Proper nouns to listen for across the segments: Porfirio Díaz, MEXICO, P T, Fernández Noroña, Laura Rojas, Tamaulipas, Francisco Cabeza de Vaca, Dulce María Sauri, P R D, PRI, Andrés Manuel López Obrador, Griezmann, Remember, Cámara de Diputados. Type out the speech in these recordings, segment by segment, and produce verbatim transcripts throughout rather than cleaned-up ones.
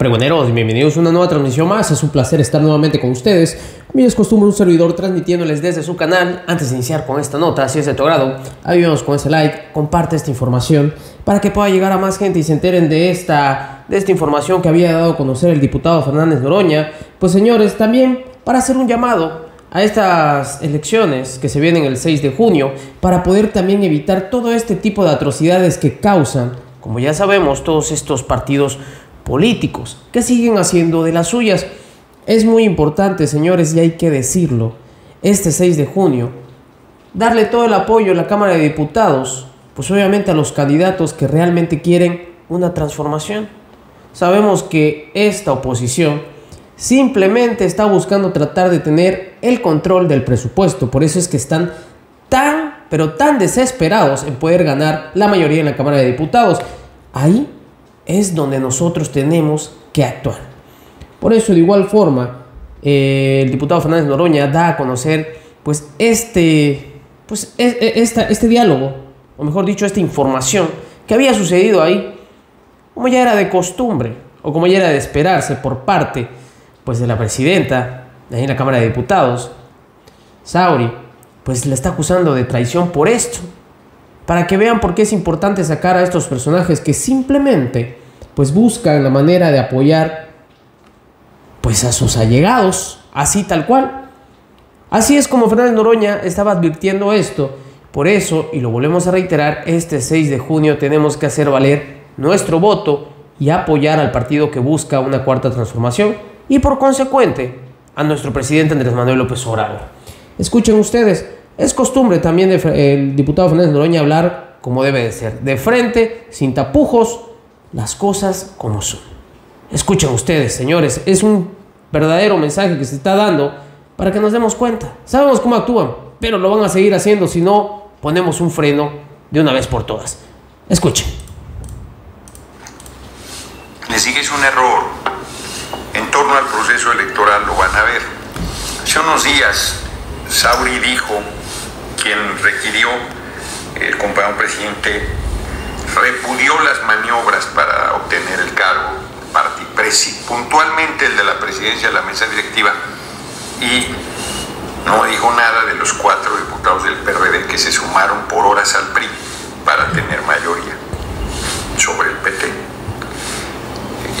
Pregoneros, bienvenidos a una nueva transmisión más. Es un placer estar nuevamente con ustedes. Como ya es costumbre, un servidor transmitiéndoles desde su canal. Antes de iniciar con esta nota, si es de tu agrado, ayúdanos con ese like, comparte esta información para que pueda llegar a más gente y se enteren de esta, de esta información que había dado a conocer el diputado Fernández Noroña. Pues señores, también para hacer un llamado a estas elecciones que se vienen el seis de junio, para poder también evitar todo este tipo de atrocidades que causan, como ya sabemos, todos estos partidos políticos que siguen haciendo de las suyas. Es muy importante, señores, y hay que decirlo, este seis de junio, darle todo el apoyo a la Cámara de Diputados, pues obviamente a los candidatos que realmente quieren una transformación. Sabemos que esta oposición simplemente está buscando tratar de tener el control del presupuesto. Por eso es que están tan, pero tan desesperados en poder ganar la mayoría en la Cámara de Diputados. Ahí es donde nosotros tenemos que actuar. Por eso, de igual forma, eh, el diputado Fernández Noroña da a conocer pues este, pues, es, esta, este diálogo, o mejor dicho, esta información que había sucedido ahí, como ya era de costumbre, o como ya era de esperarse por parte pues de la presidenta ahí en la Cámara de Diputados, Sauri, pues la está acusando de traición por esto, para que vean por qué es importante sacar a estos personajes que simplemente pues buscan la manera de apoyar pues a sus allegados, así tal cual. Así es como Fernández Noroña estaba advirtiendo esto. Por eso, y lo volvemos a reiterar, este seis de junio tenemos que hacer valer nuestro voto y apoyar al partido que busca una cuarta transformación y por consecuente a nuestro presidente Andrés Manuel López Obrador. Escuchen ustedes, es costumbre también del de, diputado Fernández Noroña hablar como debe de ser, de frente, sin tapujos, las cosas como son. Escuchen ustedes, señores, es un verdadero mensaje que se está dando para que nos demos cuenta. Sabemos cómo actúan, pero lo van a seguir haciendo si no ponemos un freno de una vez por todas. Escuchen. Le sigues un error en torno al proceso electoral, lo van a ver. Hace unos días, Sauri dijo, quien requirió, el compañero presidente, repudió las maniobras para obtener el cargo, puntualmente el de la presidencia de la mesa directiva, y no dijo nada de los cuatro diputados del P R D que se sumaron por horas al P R I para tener mayoría sobre el P T,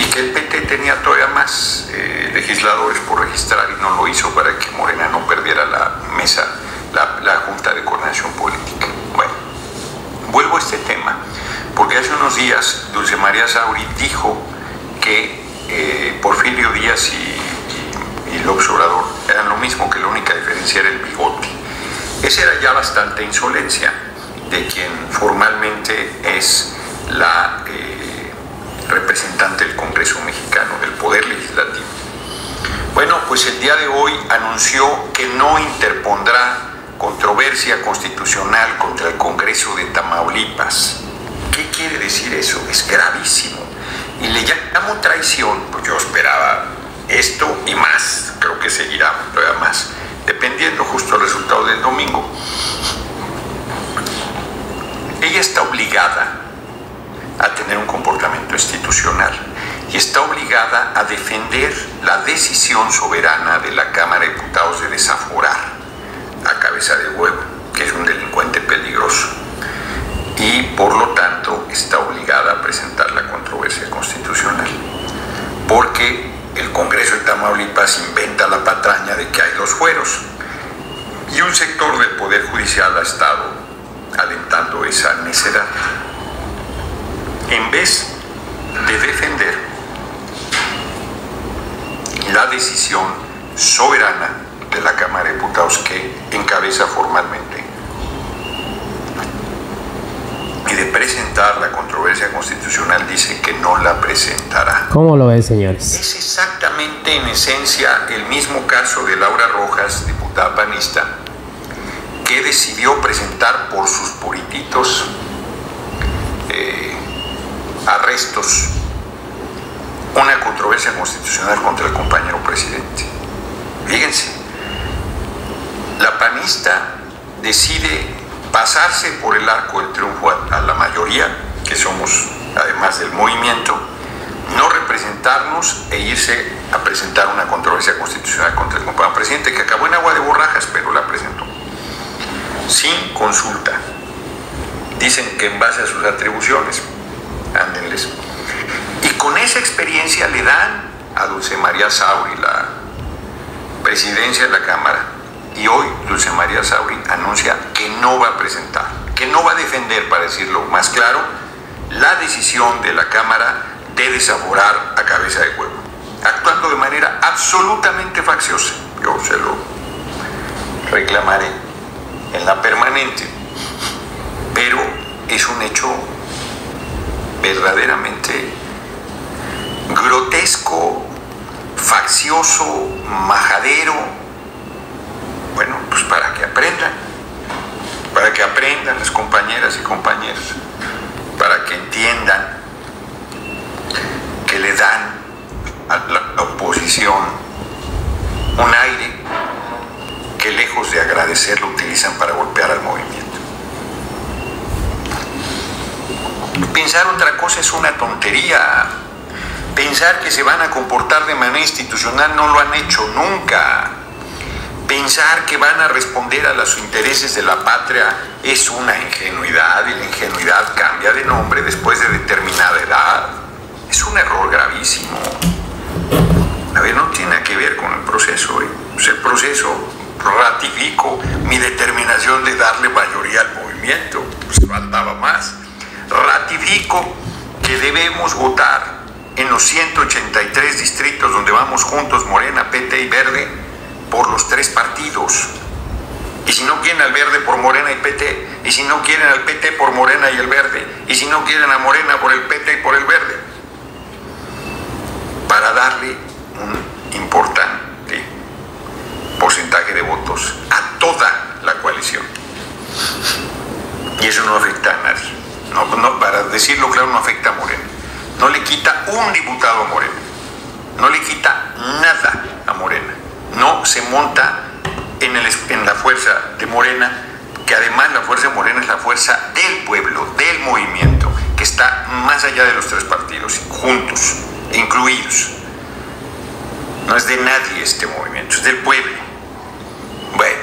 y que el P T tenía todavía más eh, legisladores por registrar y no lo hizo para que Morena no perdiera la mesa, la, la Junta de Coordinación Política. Bueno, vuelvo a este tema, porque hace unos días Dulce María Sauri dijo que eh, Porfirio Díaz y, y, y López Obrador eran lo mismo, que la única diferencia era el bigote. Esa era ya bastante insolencia de quien formalmente es la eh, representante del Congreso mexicano, del Poder Legislativo. Bueno, pues el día de hoy anunció que no interpondrá controversia constitucional contra el Congreso de Tamaulipas. ¿Qué quiere decir eso? Es gravísimo. Y le llamo traición, pues yo esperaba esto y más, creo que seguirá todavía más, dependiendo justo del resultado del domingo. Ella está obligada a tener un comportamiento institucional y está obligada a defender la decisión soberana de la Cámara de Diputados de desaforar a Cabeza de Huevo, que es un delincuente peligroso, y por lo tanto está obligada a presentar la controversia constitucional, porque el Congreso de Tamaulipas inventa la patraña de que hay dos fueros y un sector del Poder Judicial ha estado alentando esa necedad en vez de defender la decisión soberana de la Cámara de Diputados, que encabeza formalmente, y de presentar la controversia constitucional. Dice que no la presentará. ¿Cómo lo ven, señores? Es exactamente, en esencia, el mismo caso de Laura Rojas, diputada panista, que decidió presentar por sus purititos eh, arrestos una controversia constitucional contra el compañero presidente. Fíjense, la panista decide pasarse por el arco del triunfo a la mayoría, que somos además del movimiento, no representamos sentarnos e irse a presentar una controversia constitucional contra el compañero presidente, que acabó en agua de borrajas, pero la presentó sin consulta. Dicen que en base a sus atribuciones, ándenles. Y con esa experiencia le dan a Dulce María Sauri la presidencia de la Cámara. Y hoy Dulce María Sauri anuncia que no va a presentar, que no va a defender, para decirlo más claro, la decisión de la Cámara de desaforar a Cabeza de Vaca, actuando de manera absolutamente facciosa. Yo se lo reclamaré en la permanente, pero es un hecho verdaderamente grotesco, faccioso, majadero. Bueno, pues para que aprendan, para que aprendan las compañeras y compañeros, para que entiendan que le dan a la oposición un aire que, lejos de agradecer, lo utilizan para golpear al movimiento. Pensar otra cosa es una tontería. Pensar que se van a comportar de manera institucional no lo han hecho nunca. Pensar que van a responder a los intereses de la patria es una ingenuidad, y la ingenuidad cambia de nombre después de determinada edad. Es un error gravísimo. A ver, no tiene que ver con el proceso. ¿eh? Pues el proceso, ratifico mi determinación de darle mayoría al movimiento, pues faltaba más. Ratifico que debemos votar en los ciento ochenta y tres distritos donde vamos juntos, Morena, P T y Verde, por los tres partidos. Y si no quieren al Verde, por Morena y P T. Y si no quieren al P T, por Morena y el Verde. Y si no quieren a Morena, por el P T y por el Verde. Para darle un importante porcentaje de votos a toda la coalición. Y eso no afecta a nadie. No, no, para decirlo claro, no afecta a Morena. No le quita un diputado a Morena. No le quita nada a Morena. No se monta en, el, en la fuerza de Morena, que además la fuerza de Morena es la fuerza del pueblo, del movimiento, que está más allá de los tres partidos, juntos, incluidos. No es de nadie este movimiento, es del pueblo. Bueno.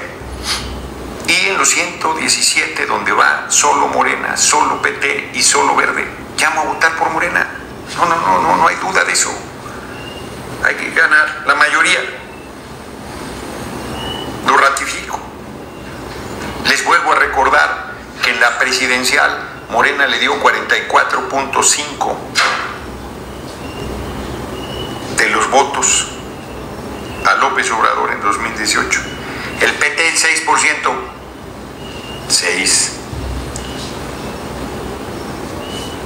Y en los ciento diecisiete, donde va solo Morena, solo P T y solo Verde, llamo a votar por Morena. No, no, no, no, no hay duda de eso. Hay que ganar la mayoría. Lo ratifico. Les vuelvo a recordar que en la presidencial Morena le dio cuarenta y cuatro punto cinco de los votos a López Obrador en dos mil dieciocho. El P T el seis por ciento. seis.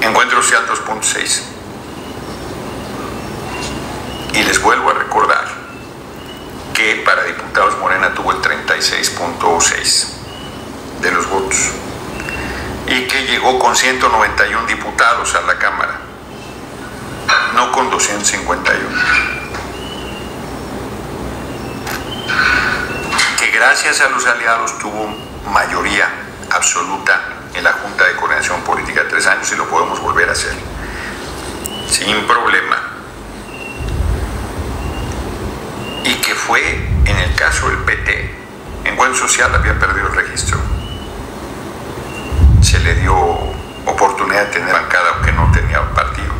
Encuentro Social dos punto seis. Y les vuelvo a recordar que para diputados Morena tuvo el treinta y seis punto seis de los votos. Y que llegó con ciento noventa y uno diputados a la Cámara, no con doscientos cincuenta y uno. Gracias a los aliados tuvo mayoría absoluta en la Junta de Coordinación Política de tres años, y lo podemos volver a hacer sin problema. Y que fue en el caso del P T, Encuentro Social había perdido el registro, se le dio oportunidad de tener bancada que no tenía partido.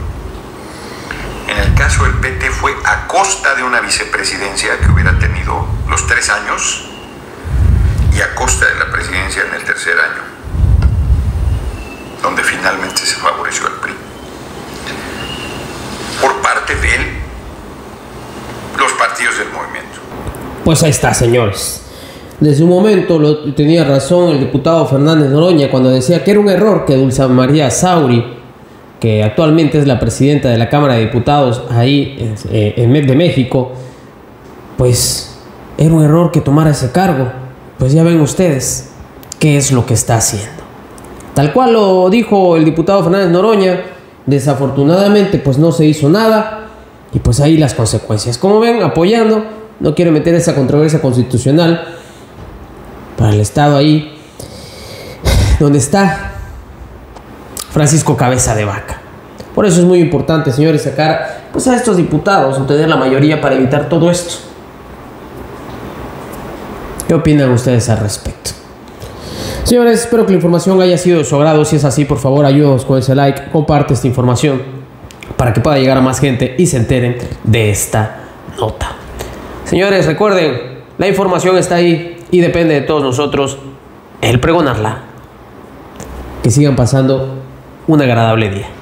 En el caso del P T fue a costa de una vicepresidencia que hubiera tenido los tres años y a costa de la presidencia en el tercer año, donde finalmente se favoreció al P R I. Por parte de él, los partidos del movimiento. Pues ahí está, señores. Desde un momento lo, tenía razón el diputado Fernández Noroña cuando decía que era un error que Dulce María Sauri, que actualmente es la presidenta de la Cámara de Diputados ahí eh, en, de México, pues era un error que tomara ese cargo. Pues ya ven ustedes qué es lo que está haciendo. Tal cual lo dijo el diputado Fernández Noroña, desafortunadamente pues no se hizo nada, y pues ahí las consecuencias. Como ven, apoyando, no quiero meter esa controversia constitucional para el Estado ahí donde está Francisco Cabeza de Vaca. Por eso es muy importante, señores, sacar pues, a estos diputados, obtener la mayoría para evitar todo esto. ¿Qué opinan ustedes al respecto? Señores, espero que la información haya sido de su agrado. Si es así, por favor, ayúdanos con ese like, comparte esta información para que pueda llegar a más gente y se enteren de esta nota. Señores, recuerden, la información está ahí y depende de todos nosotros el pregonarla. Que sigan pasando un agradable día.